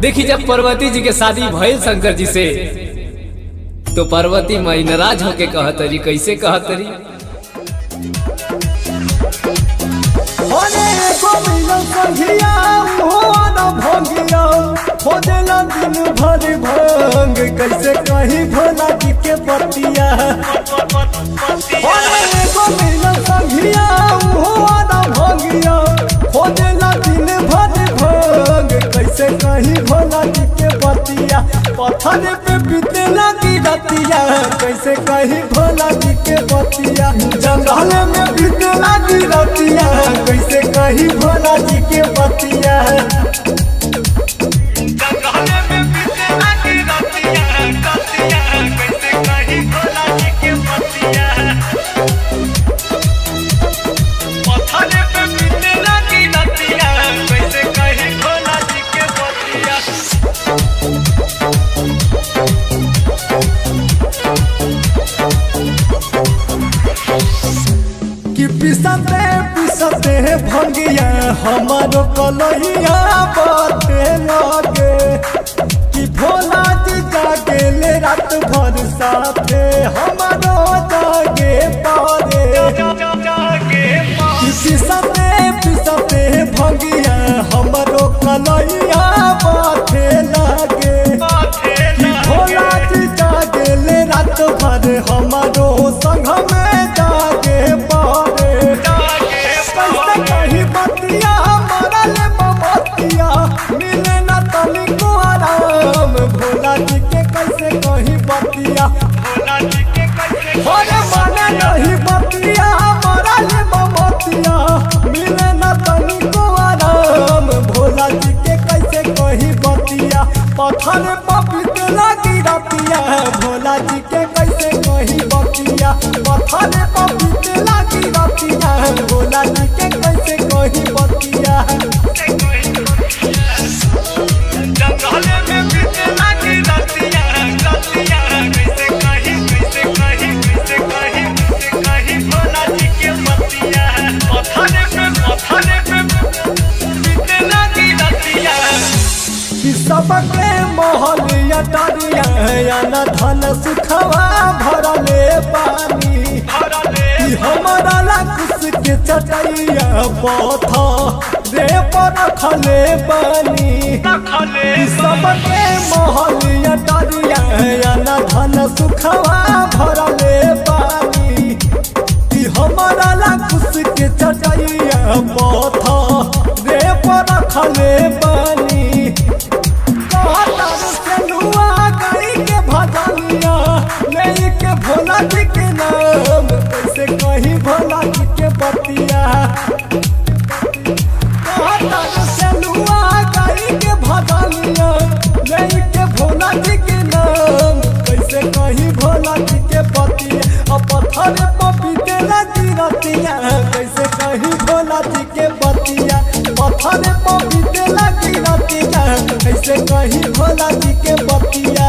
देखी जब पार्वती जी के शादी भइल शंकर जी से तो पार्वती माई नाराज होके कहत रही, कैसे कहत रही, कैसे कहीं भोला जी के पतिया पत्थर पे बीते लगी रतिया, कैसे कहीं भोला जी के बतिया, जंगल में बीते लगी रतिया, कैसे कहीं भोला जी के बतिया, जंगल में बीते लगी रतिया, कैसे कहीं भोला जी के बतिया, पत्थर पे बीते लगी रतिया, कैसे कहीं भोला जी के बतिया। पिसते भंगिया हमारो कलहिया बाटे लागे कि भोला जी जागे ले रात भर साथे हमारो जागे पारे पिसते भंगिया हमारो कलहिया बाटे लागे कि भोला जी जागे ले रात भर हमारो संग में जागे पारे। पत्थर पपीते लगी रतिया, भोला जी के कैसे कहीं बतिया, पत्थर पपीते लगी रतिया, भोला जी के कैसे कहीं बतिया, जंगल में बीते लगी रतिया, रतिया कैसे कहीं भोला जी के बतिया, पत्थर पे बीते लगी रतिया। सबके मोहलिया डरिया याना धन सुखवा भरले पानी हमारा लाकुस के चटैया पथा रे पर खले पानी सबके मोहलिया डरिया याना धन सुखवा भरले पानी हमारा लाकुस के चटैया पथा रे पर खले पानी भोला जी के नाम कैसे कहीं भोला जी के बतिया भोला जी के नाम कैसे कहीं भोला जी के बतिया पत्थर पपीते लगी रतिया कैसे कहीं भोला जी के बतिया पत्थर पपीते लगी रतिया कैसे कहीं भोला जी के बतिया।